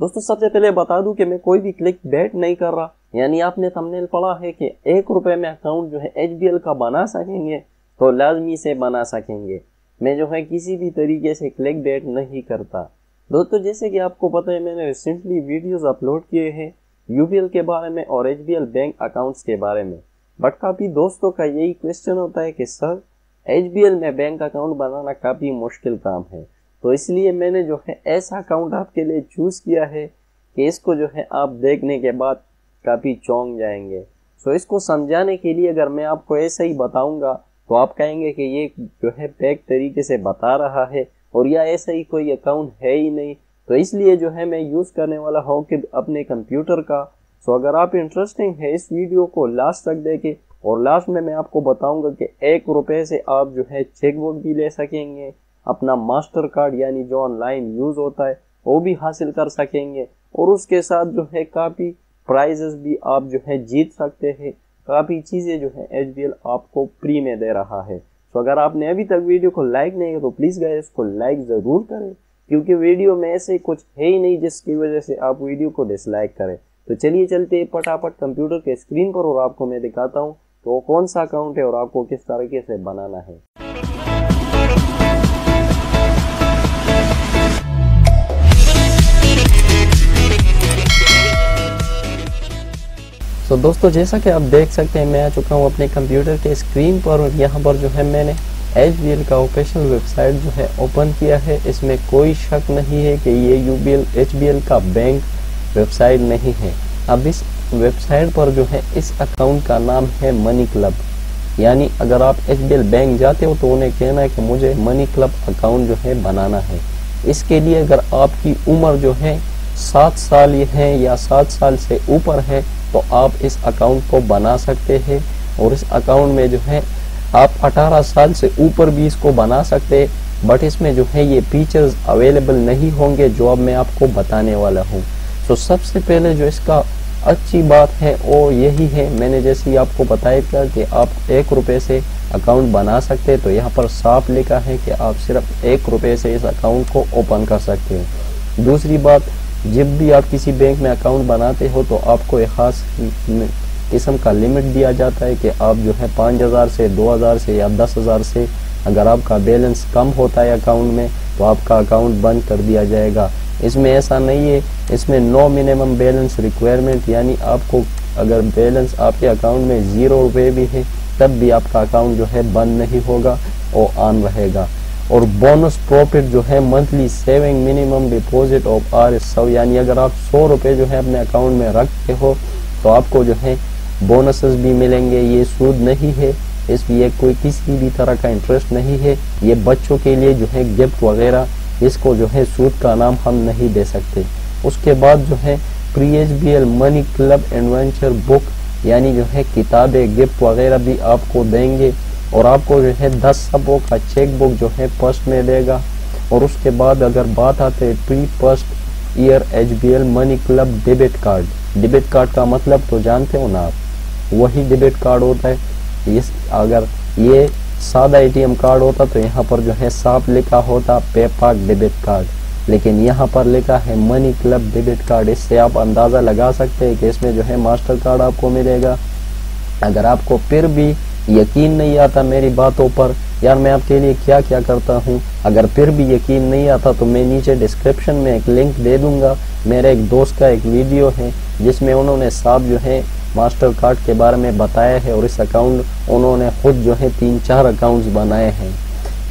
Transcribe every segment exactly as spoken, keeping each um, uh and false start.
दोस्तों सबसे पहले बता दूं कि मैं कोई भी क्लिक बेट नहीं कर रहा, यानी आपने थंबनेल पढ़ा है कि एक रुपए में अकाउंट जो है एच बी एल का बना सकेंगे तो लाजमी से बना सकेंगे। मैं जो है किसी भी तरीके से क्लिक बेट नहीं करता। दोस्तों जैसे कि आपको पता है मैंने रिसेंटली वीडियोस अपलोड किए हैं यू बी एल के बारे में और H B L bank accounts के बारे में, बट काफ़ी दोस्तों का यही क्वेश्चन होता है कि सर एच बी एल में बैंक अकाउंट बनाना काफ़ी मुश्किल काम है, तो इसलिए मैंने जो है ऐसा अकाउंट आपके लिए चूज़ किया है कि इसको जो है आप देखने के बाद काफ़ी चौंक जाएंगे। सो इसको समझाने के लिए अगर मैं आपको ऐसा ही बताऊंगा तो आप कहेंगे कि ये जो है पैक तरीके से बता रहा है और या ऐसा ही कोई अकाउंट है ही नहीं, तो इसलिए जो है मैं यूज़ करने वाला हूँ कि अपने कंप्यूटर का। सो अगर आप इंटरेस्टिंग है इस वीडियो को लास्ट तक देखें और लास्ट में मैं आपको बताऊंगा कि एक रुपये से आप जो है चेकबुक भी ले सकेंगे, अपना मास्टर कार्ड यानी जो ऑनलाइन यूज़ होता है वो भी हासिल कर सकेंगे और उसके साथ जो है काफ़ी प्राइजेस भी आप जो है जीत सकते हैं। काफ़ी चीज़ें जो है एच बी एल आपको फ्री में दे रहा है। तो अगर आपने अभी तक वीडियो को लाइक नहीं किया तो प्लीज़ गाइस इसको लाइक ज़रूर करें, क्योंकि वीडियो में ऐसे कुछ है ही नहीं जिसकी वजह से आप वीडियो को डिसलाइक करें। तो चलिए चलते फटाफट कंप्यूटर के स्क्रीन पर और आपको मैं दिखाता हूँ तो वो कौन सा अकाउंट है और आपको किस तरीके से बनाना है। तो दोस्तों जैसा कि आप देख सकते हैं मैं आ चुका हूँ अपने कंप्यूटर के स्क्रीन पर और यहाँ पर जो है मैंने एच बी एल का ऑफिशियल वेबसाइट जो है ओपन किया है। इसमें कोई शक नहीं है कि ये U B L H B L का बैंक वेबसाइट नहीं है। अब इस वेबसाइट पर जो है इस अकाउंट का नाम है मनी क्लब, यानी अगर आप एच बी एल बैंक जाते हो तो उन्हें कहना है कि मुझे मनी क्लब अकाउंट जो है बनाना है। इसके लिए अगर आपकी उम्र जो है सात साल है या सात साल से ऊपर है तो आप इस अकाउंट को बना सकते हैं और इस अकाउंट में जो है आप अठारह साल से ऊपर भी इसको बना सकते हैं, बट इसमें जो है ये फीचर्स अवेलेबल नहीं होंगे जो अब मैं आपको बताने वाला हूँ। तो सबसे पहले जो इसका अच्छी बात है वो यही है, मैंने जैसे ही आपको बताया था कि आप एक रुपये से अकाउंट बना सकते हैं, तो यहाँ पर साफ लिखा है कि आप सिर्फ एक रुपये से इस अकाउंट को ओपन कर सकते हो। दूसरी बात, जब भी आप किसी बैंक में अकाउंट बनाते हो तो आपको एक खास किस्म का लिमिट दिया जाता है कि आप जो है पाँच हज़ार से दो हज़ार से या दस हज़ार से अगर आपका बैलेंस कम होता है अकाउंट में तो आपका अकाउंट बंद कर दिया जाएगा। इसमें ऐसा नहीं है, इसमें नो मिनिमम बैलेंस रिक्वायरमेंट, यानी आपको अगर बैलेंस आपके अकाउंट में ज़ीरो रुपये भी है तब भी आपका अकाउंट जो है बंद नहीं होगा और ऑन रहेगा। और बोनस प्रॉफिट जो है monthly saving minimum deposit of R सौ, यानी अगर आप सौ रुपये जो है अपने अकाउंट में रखते हो तो आपको जो है बोनसेस भी मिलेंगे। ये सूद नहीं है, इसलिए कोई किसी भी तरह का इंटरेस्ट नहीं है। ये बच्चों के लिए जो है गिफ्ट वगैरह, इसको जो है सूद का नाम हम नहीं दे सकते। उसके बाद जो है pre H B L money club adventure book, यानी जो है किताबें गिफ्ट वगैरह भी आपको देंगे और आपको जो है दस सबों का चेक बुक जो है फर्स्ट में देगा। और उसके बाद अगर बात आते है pre first year H B L money club debit card, debit card का मतलब तो जानते हो ना आप, वही डेबिट कार्ड होता है। इस अगर ये सादा ए टी एम कार्ड होता तो यहाँ पर जो है साफ लिखा होता पेपाल डेबिट कार्ड, लेकिन यहाँ पर लिखा है मनी क्लब डेबिट कार्ड। इससे आप अंदाज़ा लगा सकते हैं कि इसमें जो है मास्टर कार्ड आपको मिलेगा। अगर आपको फिर भी यकीन नहीं आता मेरी बातों पर, यार मैं आपके लिए क्या क्या करता हूँ, अगर फिर भी यकीन नहीं आता तो मैं नीचे डिस्क्रिप्शन में एक लिंक दे दूँगा। मेरे एक दोस्त का एक वीडियो है जिसमें उन्होंने साफ जो है मास्टर कार्ड के बारे में बताया है और इस अकाउंट उन्होंने खुद जो है तीन चार अकाउंट्स बनाए हैं।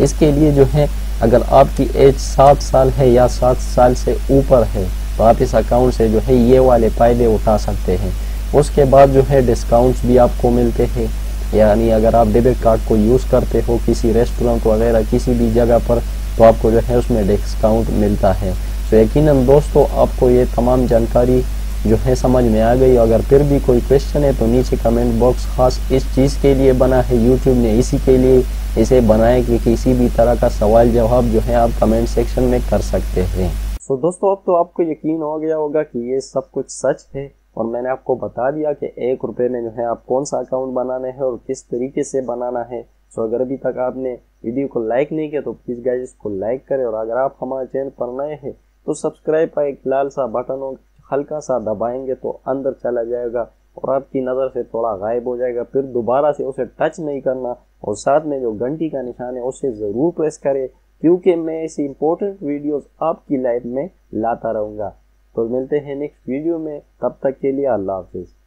इसके लिए जो है अगर आपकी एज सात साल है या सात साल से ऊपर है तो आप इस अकाउंट से जो है ये वाले फ़ायदे उठा सकते हैं। उसके बाद जो है डिस्काउंट्स भी आपको मिलते हैं, यानी अगर आप डेबिट कार्ड को यूज़ करते हो किसी रेस्टोरेंट वगैरह किसी भी जगह पर तो आपको जो है उसमें डिस्काउंट मिलता है। तो यकीनन दोस्तों आपको ये तमाम जानकारी जो है समझ में आ गई। अगर फिर भी कोई क्वेश्चन है तो नीचे कमेंट बॉक्स खास इस चीज़ के लिए बना है, यूट्यूब ने इसी के लिए इसे बनाया कि किसी भी तरह का सवाल जवाब जो है आप कमेंट सेक्शन में कर सकते हैं। तो दोस्तों अब तो आपको यकीन हो गया होगा कि ये सब कुछ सच है और मैंने आपको बता दिया कि एक रुपये में जो है आप कौन सा अकाउंट बनाना है और किस तरीके से बनाना है। सो अगर अभी तक आपने वीडियो को लाइक नहीं किया तो प्लीज़ गाइस इसको लाइक करें और अगर आप हमारे चैनल पर नए हैं तो सब्सक्राइब का एक लाल सा बटन हो, हल्का सा दबाएंगे तो अंदर चला जाएगा और आपकी नज़र से थोड़ा गायब हो जाएगा। फिर दोबारा से उसे टच नहीं करना और साथ में जो घंटी का निशान है उसे ज़रूर प्रेस करें, क्योंकि मैं ऐसी इंपॉर्टेंट वीडियोस आपकी लाइफ में लाता रहूँगा। तो मिलते हैं नेक्स्ट वीडियो में, तब तक के लिए अल्लाह हाफिज़।